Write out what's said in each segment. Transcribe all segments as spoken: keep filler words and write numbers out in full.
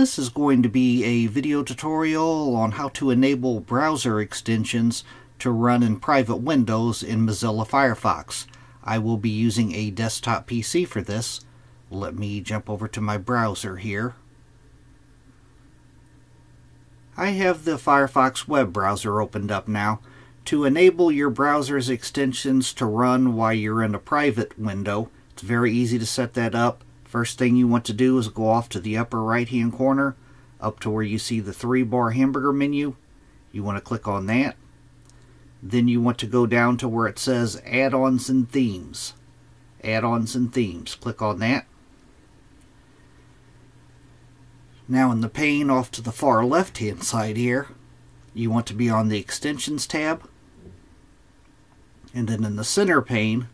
This is going to be a video tutorial on how to enable browser extensions to run in private windows in Mozilla Firefox. I will be using a desktop P C for this. Let me jump over to my browser here. I have the Firefox web browser opened up now. To enable your browser's extensions to run while you're in a private window, it's very easy to set that up. First thing you want to do is go off to the upper right hand corner, up to where you see the three bar hamburger menu. You want to click on that. Then you want to go down to where it says Add-ons and Themes. Add-ons and Themes. Click on that. Now in the pane off to the far left hand side here, you want to be on the Extensions tab. And then in the center pane,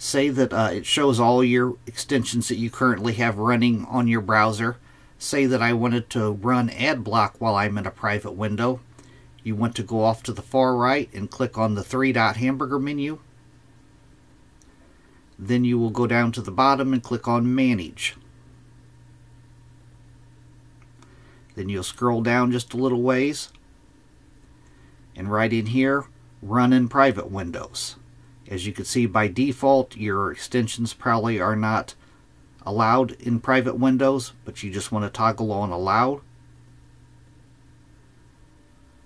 say that uh, it shows all your extensions that you currently have running on your browser. Say that I wanted to run Adblock while I'm in a private window. You want to go off to the far right and click on the three dot hamburger menu. Then you will go down to the bottom and click on Manage. Then you'll scroll down just a little ways. And right in here, Run in Private Windows. As you can see, by default, your extensions probably are not allowed in private windows, but you just want to toggle on Allow.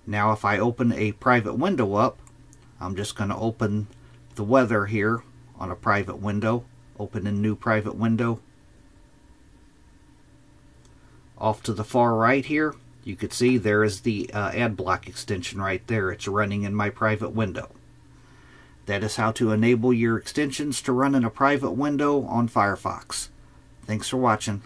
Now if I open a private window up, I'm just going to open the weather here on a private window. Open a new private window. Off to the far right here, you can see there is the uh, Adblock extension right there. It's running in my private window. That is how to enable your extensions to run in a private window on Firefox. Thanks for watching.